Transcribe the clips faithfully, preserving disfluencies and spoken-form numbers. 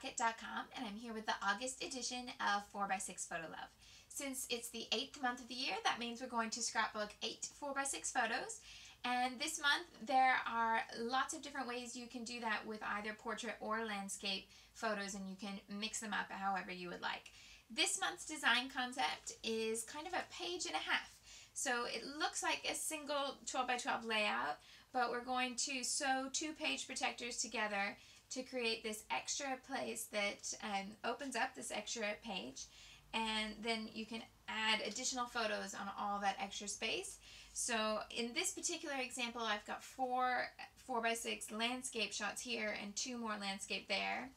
two peas in a bucket dot com, and I'm here with the August edition of four by six Photo Love. Since it's the eighth month of the year, that means we're going to scrapbook eight four by six photos. And this month there are lots of different ways you can do that with either portrait or landscape photos, and you can mix them up however you would like. This month's design concept is kind of a page and a half. So it looks like a single twelve by twelve layout, but we're going to sew two page protectors together to create this extra place that um, opens up this extra page, and then you can add additional photos on all that extra space. So in this particular example, I've got four four by six landscape shots here and two more landscape there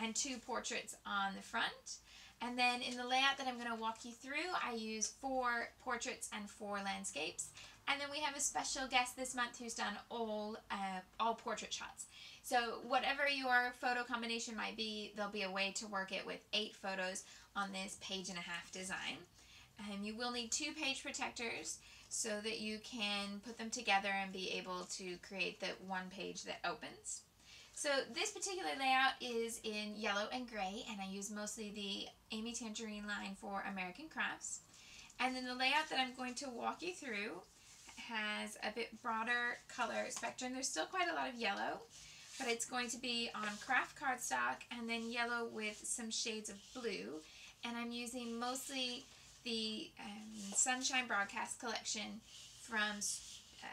and two portraits on the front. And then in the layout that I'm going to walk you through, I use four portraits and four landscapes. And then we have a special guest this month who's done all, uh, all portrait shots. So whatever your photo combination might be, there'll be a way to work it with eight photos on this page and a half design. Um, you will need two page protectors so that you can put them together and be able to create the one page that opens. So this particular layout is in yellow and gray, and I use mostly the Amy Tangerine line for American Crafts. And then the layout that I'm going to walk you through has a bit broader color spectrum. There's still quite a lot of yellow, but it's going to be on craft cardstock and then yellow with some shades of blue. And I'm using mostly the um, Sunshine Broadcast collection from,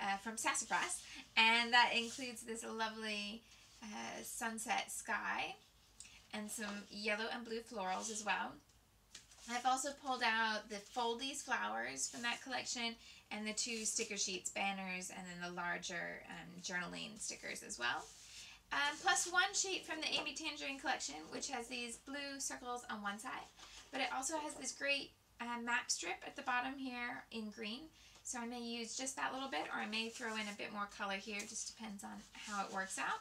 uh, from Sassafras, and that includes this lovely uh, sunset sky and some yellow and blue florals as well. I've also pulled out the Foldies flowers from that collection and the two sticker sheets, banners, and then the larger um, journaling stickers as well. Um, plus one sheet from the Amy Tangerine collection, which has these blue circles on one side, but it also has this great uh, map strip at the bottom here in green. So I may use just that little bit, or I may throw in a bit more color here, just depends on how it works out.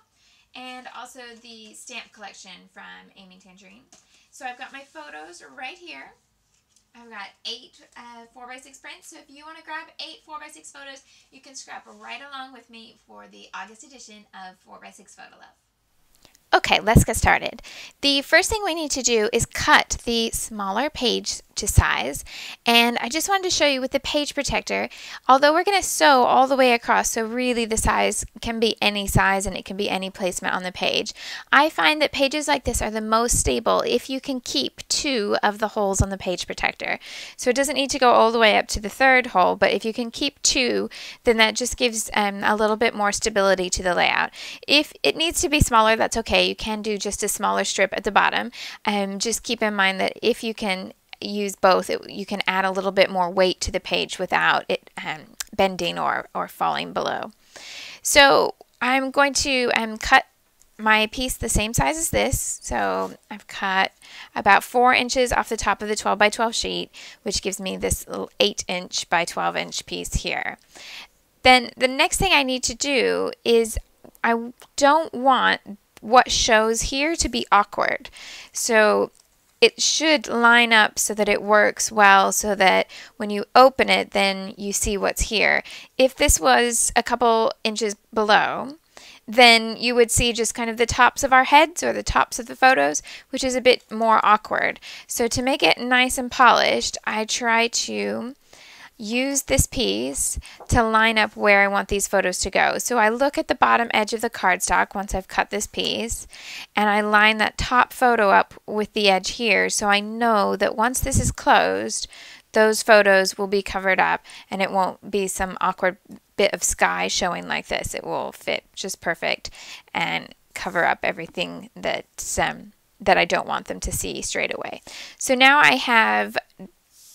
And also the stamp collection from Amy Tangerine. So I've got my photos right here. I've got eight uh, four by six prints, so if you want to grab eight four by six photos, you can scrap right along with me for the August edition of four by six Photo Love. Okay, let's get started. The first thing we need to do is cut the smaller page to size, and I just wanted to show you with the page protector, although we're going to sew all the way across, so really the size can be any size and it can be any placement on the page. I find that pages like this are the most stable if you can keep two of the holes on the page protector. So it doesn't need to go all the way up to the third hole, but if you can keep two, then that just gives um, a little bit more stability to the layout. If it needs to be smaller, that's okay. You can do just a smaller strip at the bottom. Um, just keep in mind that if you can use both, it, you can add a little bit more weight to the page without it um, bending or, or falling below. So I'm going to um, cut my piece the same size as this. So I've cut about four inches off the top of the twelve by twelve sheet, which gives me this little eight inch by twelve inch piece here. Then the next thing I need to do is I don't want what shows here to be awkward. So it should line up so that it works well, so that when you open it, then you see what's here. If this was a couple inches below, then you would see just kind of the tops of our heads or the tops of the photos, which is a bit more awkward. So to make it nice and polished, I try to use this piece to line up where I want these photos to go. So I look at the bottom edge of the cardstock once I've cut this piece, and I line that top photo up with the edge here, so I know that once this is closed, those photos will be covered up and it won't be some awkward bit of sky showing like this. It will fit just perfect and cover up everything that's, um, that I don't want them to see straight away. So now I have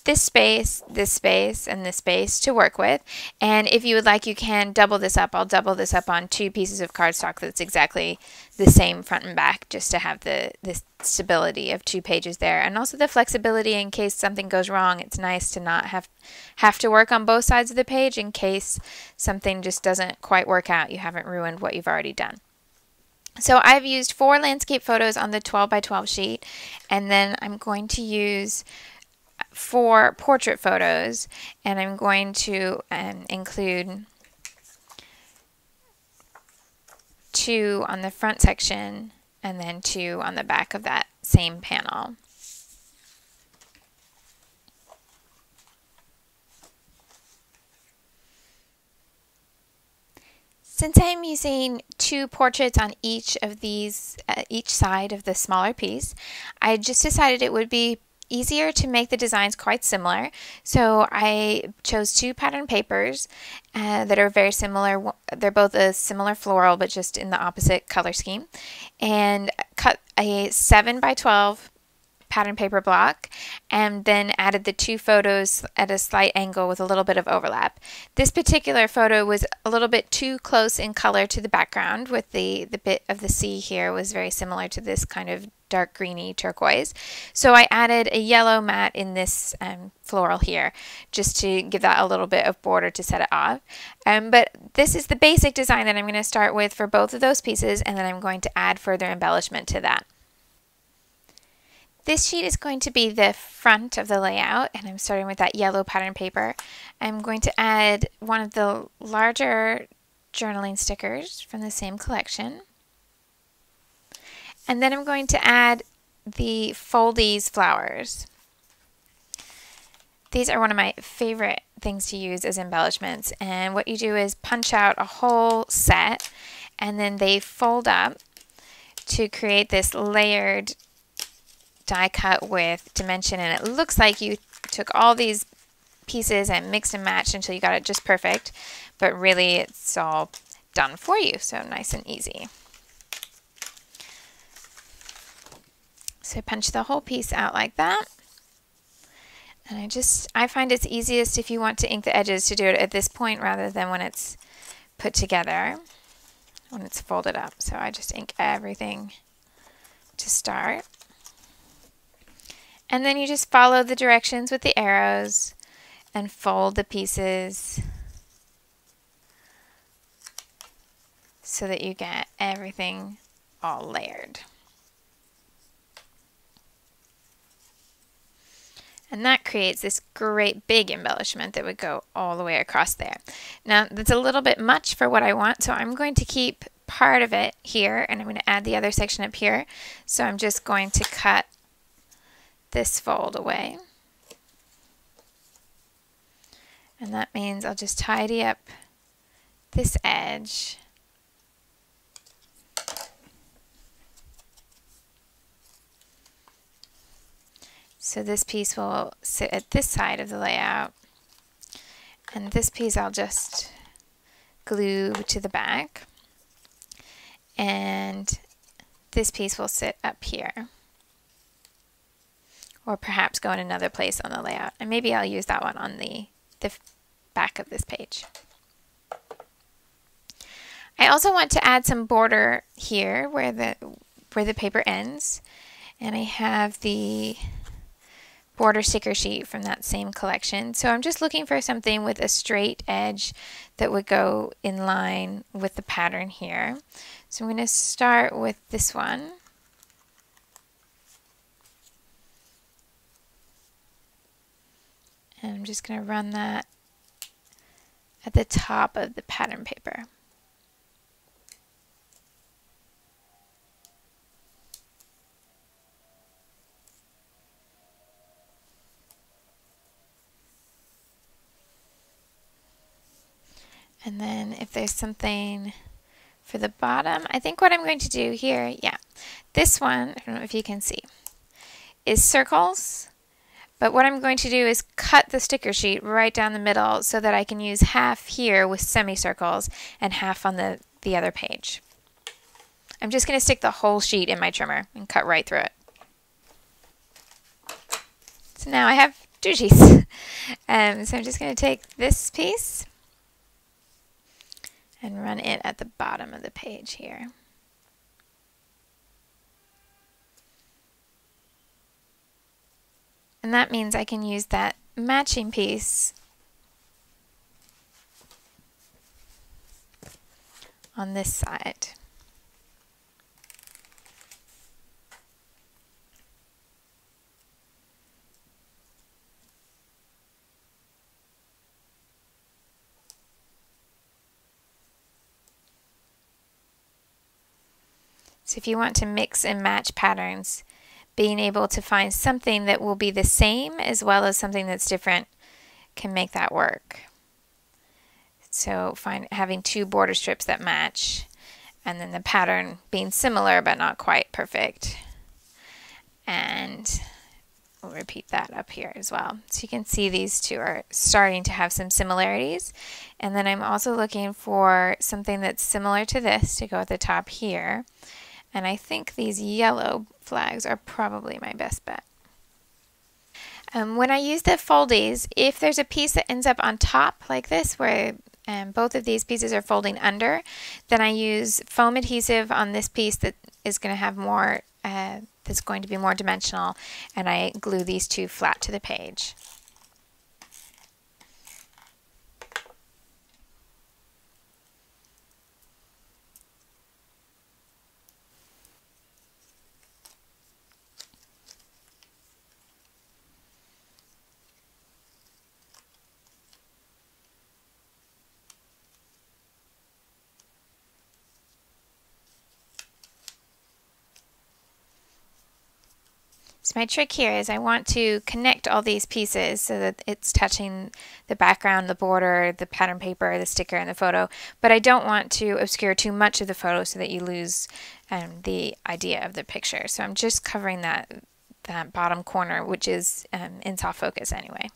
this space, this space, and this space to work with. And if you would like, you can double this up. I'll double this up on two pieces of cardstock that's exactly the same front and back, just to have the, the stability of two pages there. And also the flexibility in case something goes wrong. It's nice to not have, have to work on both sides of the page in case something just doesn't quite work out. You haven't ruined what you've already done. So I've used four landscape photos on the twelve by twelve sheet, and then I'm going to use four portrait photos, and I'm going to um, include two on the front section and then two on the back of that same panel. Since I'm using two portraits on each of these, uh, each side of the smaller piece, I just decided it would be easier to make the designs quite similar. So I chose two pattern papers uh, that are very similar. They're both a similar floral, but just in the opposite color scheme, and cut a seven by twelve pattern paper block, and then added the two photos at a slight angle with a little bit of overlap. This particular photo was a little bit too close in color to the background, with the, the bit of the sea here was very similar to this kind of dark greeny turquoise. So I added a yellow mat in this um, floral here, just to give that a little bit of border to set it off. Um, but this is the basic design that I'm going to start with for both of those pieces, and then I'm going to add further embellishment to that. This sheet is going to be the front of the layout, and I'm starting with that yellow pattern paper. I'm going to add one of the larger journaling stickers from the same collection. And then I'm going to add the Foldies flowers. These are one of my favorite things to use as embellishments. And what you do is punch out a whole set, and then they fold up to create this layered die cut with dimension, and it looks like you took all these pieces and mixed and matched until you got it just perfect, but really it's all done for you, so nice and easy. So I punch the whole piece out like that, and I just I find it's easiest if you want to ink the edges to do it at this point rather than when it's put together, when it's folded up. So I just ink everything to start. And then you just follow the directions with the arrows and fold the pieces so that you get everything all layered. And that creates this great big embellishment that would go all the way across there. Now, that's a little bit much for what I want, so I'm going to keep part of it here, and I'm going to add the other section up here. So I'm just going to cut this fold away, and that means I'll just tidy up this edge, so this piece will sit at this side of the layout, and this piece I'll just glue to the back, and this piece will sit up here, or perhaps go in another place on the layout. And maybe I'll use that one on the, the back of this page. I also want to add some border here where the, where the paper ends. And I have the border sticker sheet from that same collection. So I'm just looking for something with a straight edge that would go in line with the pattern here. So I'm going to start with this one. And I'm just going to run that at the top of the pattern paper. And then if there's something for the bottom, I think what I'm going to do here, yeah, this one, I don't know if you can see, is circles. But what I'm going to do is cut the sticker sheet right down the middle so that I can use half here with semicircles and half on the, the other page. I'm just going to stick the whole sheet in my trimmer and cut right through it. So now I have two sheets. Um, so I'm just going to take this piece and run it at the bottom of the page here. And that means I can use that matching piece on this side. So if you want to mix and match patterns, being able to find something that will be the same as well as something that's different can make that work. So find having two border strips that match, and then the pattern being similar but not quite perfect. And we'll repeat that up here as well. So you can see these two are starting to have some similarities. And then I'm also looking for something that's similar to this to go at the top here. And I think these yellow flags are probably my best bet. Um, when I use the Foldies, if there's a piece that ends up on top like this, where um, both of these pieces are folding under, then I use foam adhesive on this piece that is going to have more, uh, that's going to be more dimensional, and I glue these two flat to the page. So my trick here is I want to connect all these pieces so that it's touching the background, the border, the pattern paper, the sticker, and the photo, but I don't want to obscure too much of the photo so that you lose um, the idea of the picture. So I'm just covering that, that bottom corner, which is um, in soft focus anyway.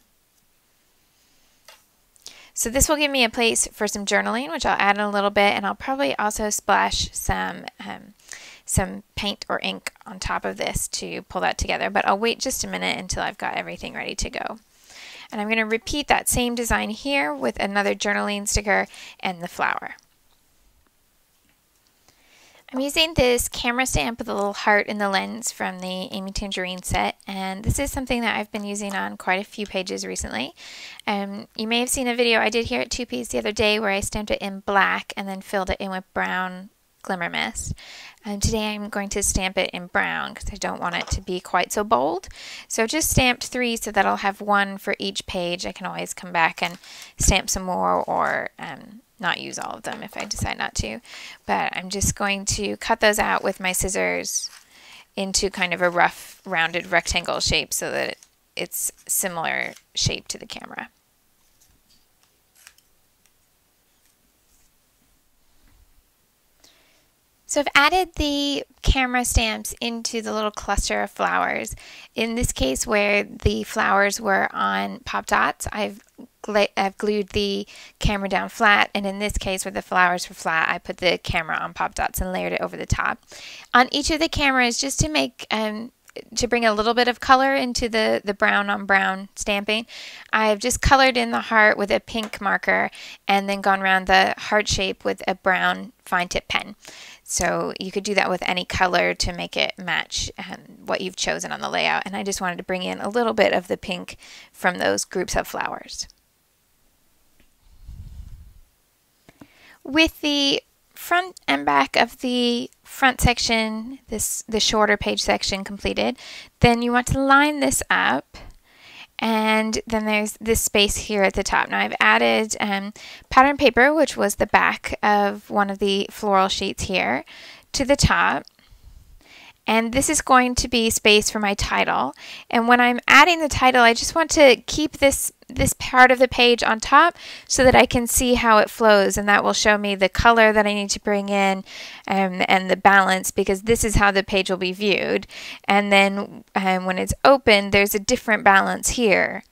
So this will give me a place for some journaling, which I'll add in a little bit, and I'll probably also splash some um, some paint or ink on top of this to pull that together, but I'll wait just a minute until I've got everything ready to go. And I'm going to repeat that same design here with another journaling sticker and the flower. I'm using this camera stamp with a little heart in the lens from the Amy Tangerine set, and this is something that I've been using on quite a few pages recently. Um, you may have seen a video I did here at Two Peas the other day where I stamped it in black and then filled it in with brown glimmer mist. And today I'm going to stamp it in brown because I don't want it to be quite so bold. So I've just stamped three so that I'll have one for each page. I can always come back and stamp some more, or um, not use all of them if I decide not to. But I'm just going to cut those out with my scissors into kind of a rough rounded rectangle shape so that it's similar shape to the camera. So I've added the camera stamps into the little cluster of flowers. In this case where the flowers were on Pop Dots, I've, gl I've glued the camera down flat, and in this case where the flowers were flat, I put the camera on Pop Dots and layered it over the top. On each of the cameras, just to make um, to bring a little bit of color into the, the brown on brown stamping, I've just colored in the heart with a pink marker and then gone around the heart shape with a brown fine tip pen. So you could do that with any color to make it match um, what you've chosen on the layout. And I just wanted to bring in a little bit of the pink from those groups of flowers. With the front and back of the front section, this the shorter page section completed, then you want to line this up. And then there's this space here at the top. Now I've added um, pattern paper, which was the back of one of the floral sheets here, to the top. And this is going to be space for my title. And when I'm adding the title, I just want to keep this this part of the page on top so that I can see how it flows, and that will show me the color that I need to bring in um, and the balance, because this is how the page will be viewed. And then um, when it's open, there's a different balance here.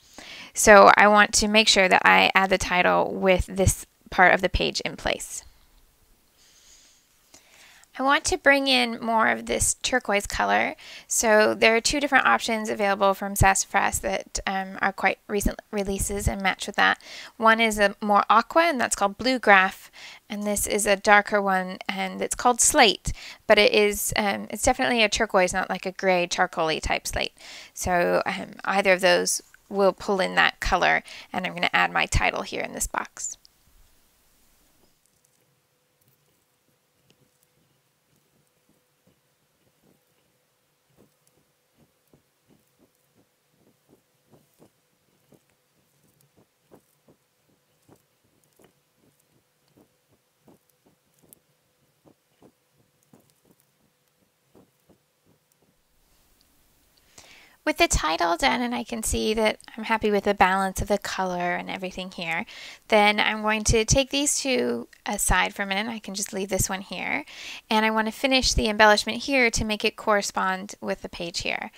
So I want to make sure that I add the title with this part of the page in place. I want to bring in more of this turquoise color, so there are two different options available from Sassafras that um, are quite recent releases and match with that. One is a more aqua, and that's called Blue Graph, and this is a darker one, and it's called Slate, but it is, um, it's definitely a turquoise, not like a gray charcoaly type slate. So um, either of those will pull in that color, and I'm going to add my title here in this box. with the title done, and I can see that I'm happy with the balance of the color and everything here, then I'm going to take these two aside for a minute. I can just leave this one here, and I want to finish the embellishment here to make it correspond with the page here.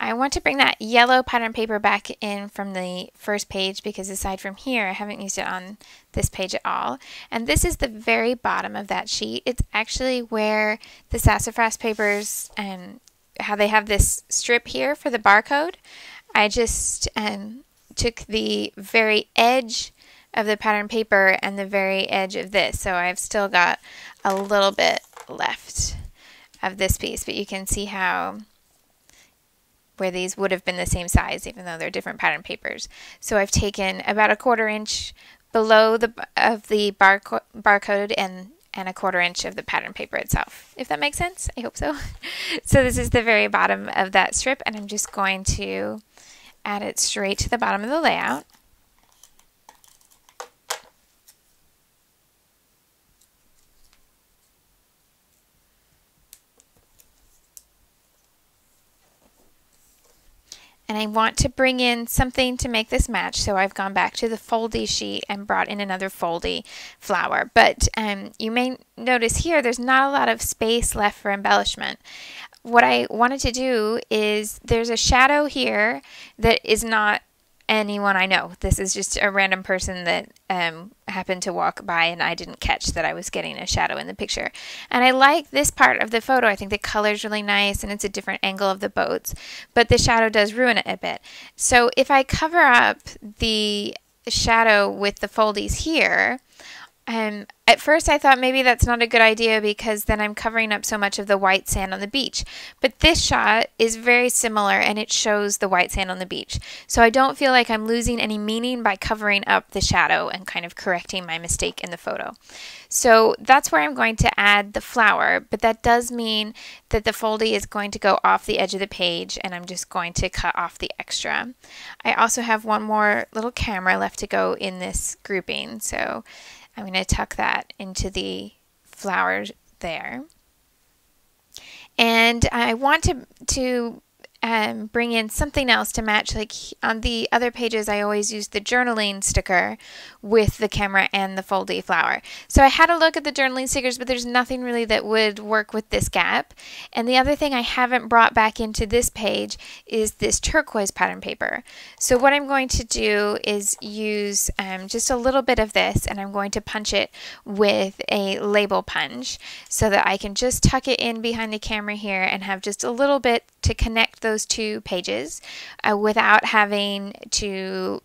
I want to bring that yellow pattern paper back in from the first page, because aside from here, I haven't used it on this page at all. And this is the very bottom of that sheet. It's actually where the Sassafras papers, um, how they have this strip here for the barcode. I just um, took the very edge of the pattern paper and the very edge of this. So I've still got a little bit left of this piece, but you can see how where these would have been the same size, even though they're different pattern papers. So I've taken about a quarter inch below the of the barco barcode and, and a quarter inch of the pattern paper itself, if that makes sense. I hope so. So this is the very bottom of that strip, and I'm just going to add it straight to the bottom of the layout. And I want to bring in something to make this match, so I've gone back to the Foldies sheet and brought in another Foldies flower. But um, you may notice here there's not a lot of space left for embellishment. What I wanted to do is there's a shadow here that is not anyone I know. This is just a random person that um, happened to walk by, and I didn't catch that I was getting a shadow in the picture. And I like this part of the photo. I think the color is really nice, and it's a different angle of the boats, but the shadow does ruin it a bit. So if I cover up the shadow with the Foldies here, Um, at first I thought maybe that's not a good idea, because then I'm covering up so much of the white sand on the beach. But this shot is very similar, and it shows the white sand on the beach. So I don't feel like I'm losing any meaning by covering up the shadow and kind of correcting my mistake in the photo. So that's where I'm going to add the flower, but that does mean that the Foldies is going to go off the edge of the page, and I'm just going to cut off the extra. I also have one more little camera left to go in this grouping, so I'm going to tuck that into the flowers there. And I want to, to um, bring in something else to match. Like on the other pages, I always use the journaling sticker with the camera and the Foldies flower. So I had a look at the journaling stickers, but there's nothing really that would work with this gap. And the other thing I haven't brought back into this page is this turquoise pattern paper. So what I'm going to do is use um, just a little bit of this, and I'm going to punch it with a label punch so that I can just tuck it in behind the camera here and have just a little bit to connect those two pages uh, without having to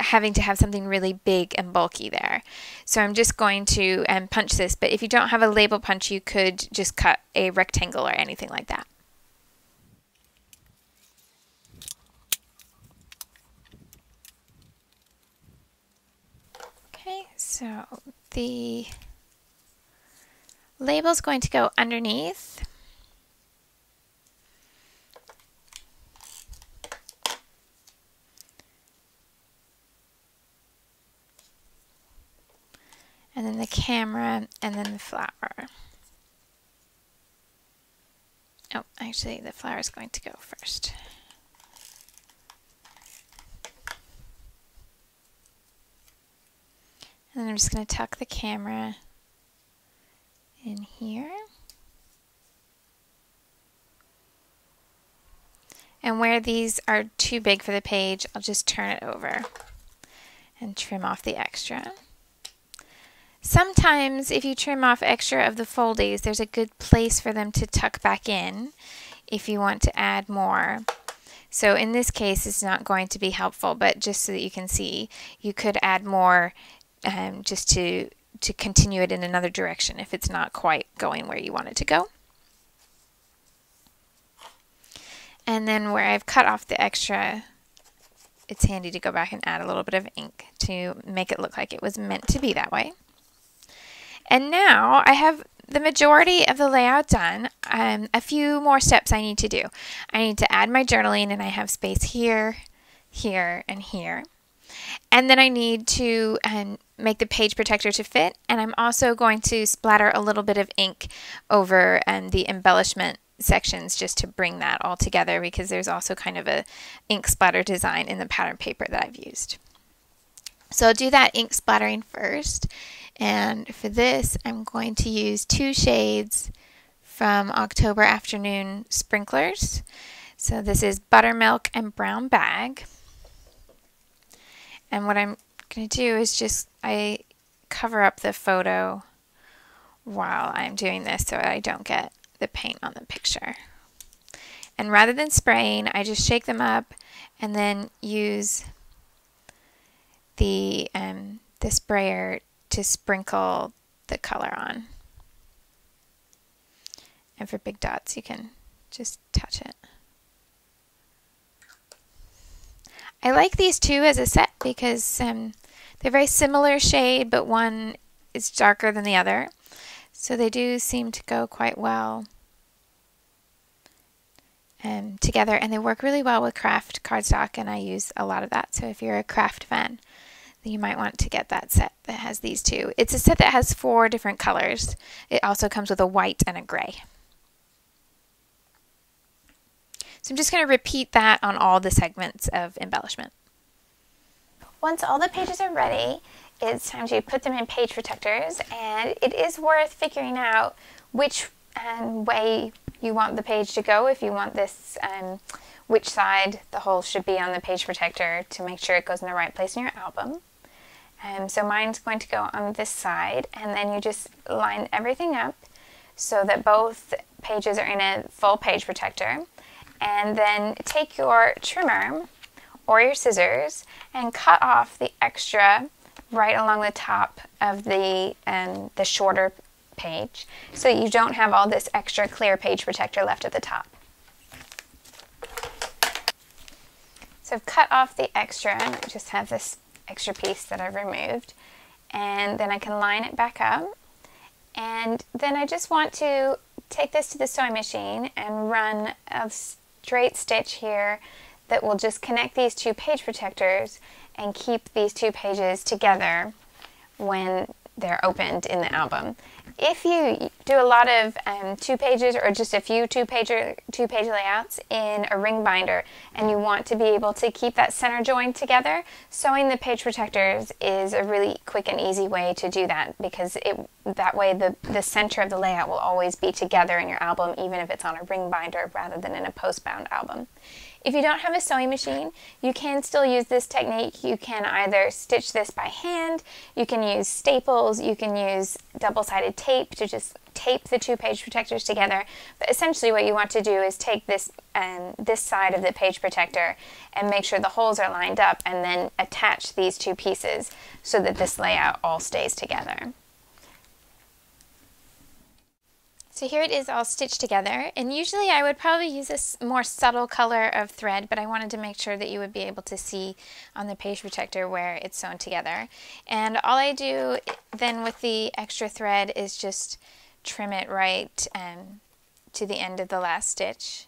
having to have something really big and bulky there. So I'm just going to um, punch this, but if you don't have a label punch, you could just cut a rectangle or anything like that. Okay, so the label's going to go underneath. And then the camera, and then the flower. Oh, actually the flower is going to go first. And then I'm just going to tuck the camera in here. And where these are too big for the page, I'll just turn it over and trim off the extra. Sometimes if you trim off extra of the Foldies, there's a good place for them to tuck back in if you want to add more. So in this case, it's not going to be helpful, but just so that you can see, you could add more um, just to, to continue it in another direction if it's not quite going where you want it to go. And then where I've cut off the extra, it's handy to go back and add a little bit of ink to make it look like it was meant to be that way. And now I have the majority of the layout done. Um, a few more steps I need to do. I need to add my journaling, and I have space here, here, and here. And then I need to um, make the page protector to fit, and I'm also going to splatter a little bit of ink over um, the embellishment sections just to bring that all together, because there's also kind of a ink splatter design in the pattern paper that I've used. So I'll do that ink splattering first, and for this I'm going to use two shades from October Afternoon Sprinklers. So this is Buttermilk and Brown Bag. And what I'm going to do is just, I cover up the photo while I'm doing this so I don't get the paint on the picture. And rather than spraying, I just shake them up and then use the, um, the sprayer to sprinkle the color on. And for big dots, you can just touch it. I like these two as a set because um, they're very similar shade, but one is darker than the other. So they do seem to go quite well um, together, and they work really well with craft cardstock, and I use a lot of that. So if you're a craft fan, then you might want to get that set that has these two. It's a set that has four different colors. It also comes with a white and a gray. So I'm just going to repeat that on all the segments of embellishment. Once all the pages are ready, it's time to put them in page protectors, and it is worth figuring out which um, way you want the page to go, if you want this, um, which side the hole should be on the page protector, to make sure it goes in the right place in your album. Um, so mine's going to go on this side, and then you just line everything up so that both pages are in a full page protector, and then take your trimmer or your scissors and cut off the extra right along the top of the um, the shorter page, so that you don't have all this extra clear page protector left at the top. So I've cut off the extra, and I just have this extra piece that I've removed, and then I can line it back up, and then I just want to take this to the sewing machine and run a straight stitch here that will just connect these two page protectors and keep these two pages together when they're opened in the album. If you do a lot of um, two pages or just a few two page two page layouts in a ring binder, and you want to be able to keep that center join together, sewing the page protectors is a really quick and easy way to do that, because it that way the, the center of the layout will always be together in your album, even if it's on a ring binder rather than in a postbound album. If you don't have a sewing machine, you can still use this technique. You can either stitch this by hand, you can use staples, you can use double-sided tape to just tape the two page protectors together. But essentially what you want to do is take this, um, this side of the page protector and make sure the holes are lined up, and then attach these two pieces so that this layout all stays together. So here it is all stitched together, and usually I would probably use a more subtle color of thread, but I wanted to make sure that you would be able to see on the page protector where it's sewn together. And all I do then with the extra thread is just trim it right um, to the end of the last stitch,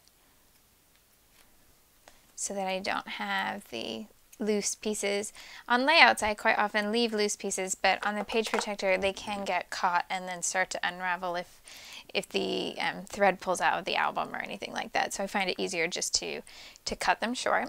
so that I don't have the loose pieces. On layouts I quite often leave loose pieces, but on the page protector they can get caught and then start to unravel if if the um, thread pulls out of the album or anything like that. So I find it easier just to to cut them short.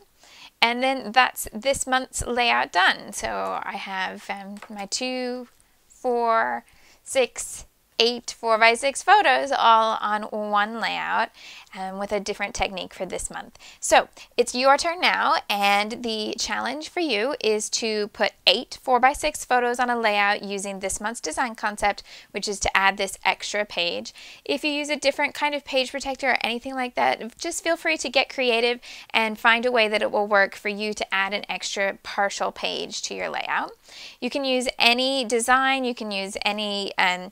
And then that's this month's layout done. So I have um, my two, four, six, eight four by six photos all on one layout, and um, with a different technique for this month. So it's your turn now, and the challenge for you is to put eight four by six photos on a layout using this month's design concept, which is to add this extra page. If you use a different kind of page protector or anything like that, just feel free to get creative and find a way that it will work for you to add an extra partial page to your layout. You can use any design, you can use any um,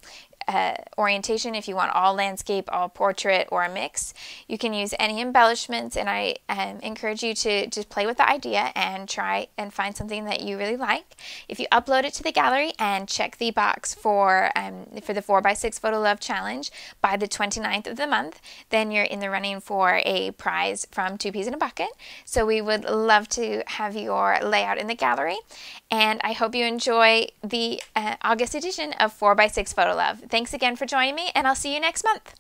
Uh, orientation if you want all landscape, all portrait, or a mix. You can use any embellishments, and I um, encourage you to just play with the idea and try and find something that you really like. If you upload it to the gallery and check the box for um, for the four by six Photo Love Challenge by the twenty-ninth of the month, then you're in the running for a prize from Two Peas in a Bucket. So we would love to have your layout in the gallery, and I hope you enjoy the uh, August edition of four by six Photo Love. Thank Thanks again for joining me, and I'll see you next month.